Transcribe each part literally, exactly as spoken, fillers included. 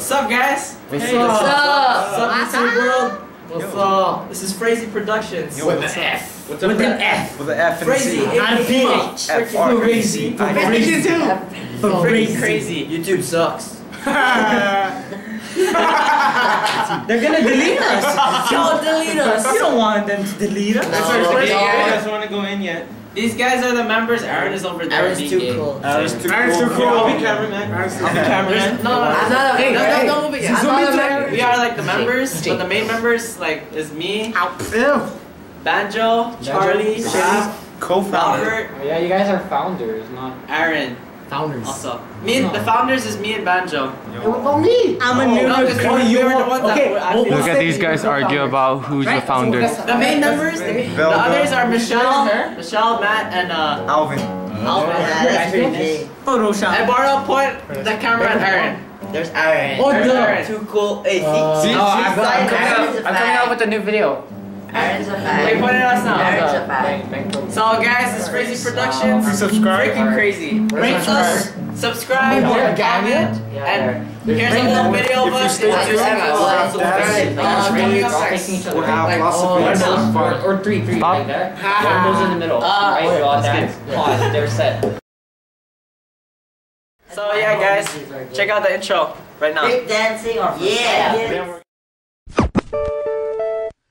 What's up, guys? What's hey, up? What's up, what's up YouTube world? What's Yo. up? This is Frazy Productions. Yo, with the F. What's up, with an F. With the F. Frazy. I'm Frazy. Frazy too. Frazy crazy. YouTube sucks. They're gonna delete us. Y'all delete us. You don't want them to delete us. No. You guys don't want to go in yet. These guys are the members. Aaron is over there. Aaron's too cool. Aaron's too cool. Aaron's too cool. I'll be cameraman. I'll be cameraman. No, I'm not okay. No, no, don't move it. We are like the members, but the main members like is me, Banjo, Charlie, co-founder. Yeah, you guys are founders, not Aaron. Founders. Also, me. The founders is me and Banjo. Oh, me. I'm a new member. Look at these guys argue about who's the founder. The main members. The others are Michelle, Michelle, Matt, and uh, Alvin. Alvin. Photoshop. I borrow point the camera and Aaron. There's Aaron. What the? Too cool. Hey, see, I'm coming out with a new video. Aaron's a fan. They pointed us now. Aaron's a fan. So guys, this is Frazy Productions. Uh, subscribe. Freaking crazy. Rate us. Subscribe. Comment. Yeah, and yeah. here's a little video of us. We'll have lots of videos. Or three, three like that. One goes in the middle. Right, all that. Pause. They're set. So yeah, guys, check out the intro right now. Break dancing or yeah.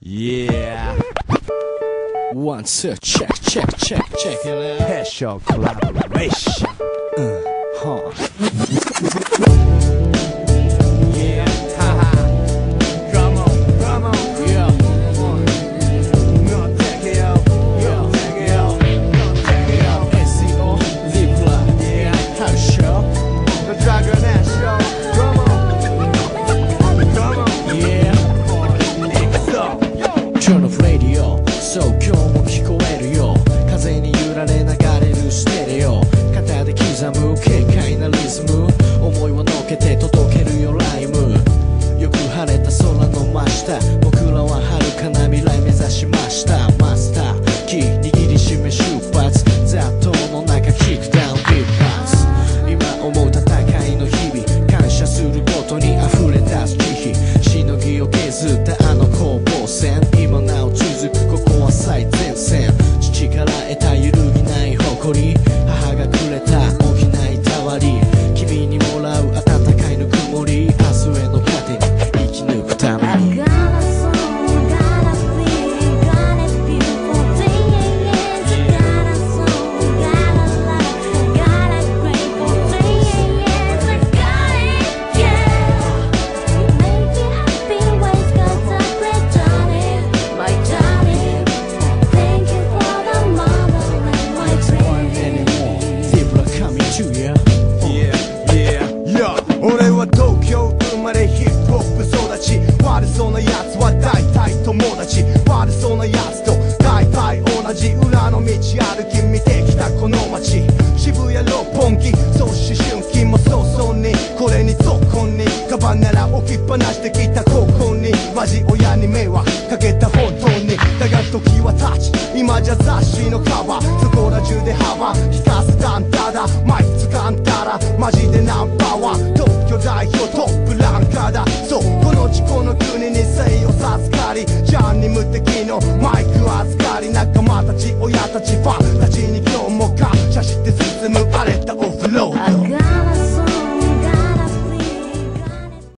Yeah. One, two, check, check, check, check. Special collaboration. Uh, huh. Yeah, haha. Drum on, drum on, yeah. Not take it out, yeah, take it out, not take it out. S E O, Zipla, yeah, how show. The Dragon Ash show. Drum on, drum on, yeah. Turn off radio, so 今日も聞こえるよ。風に揺られ流れるステレオ。肩で刻む軽快なリズム。思いを乗っけて届けるよライム。よく晴れた空の真下。僕らは遥かな未来目指しました。マスター、キー握りしめ出発。雑踏の中キックダウンビッグバス。今思う戦いの日々。感謝することに溢れ出す慈悲。しのぎを削ったあの攻防戦。 Jump, 無敵のマイク預かり仲間たち親たちファンたちに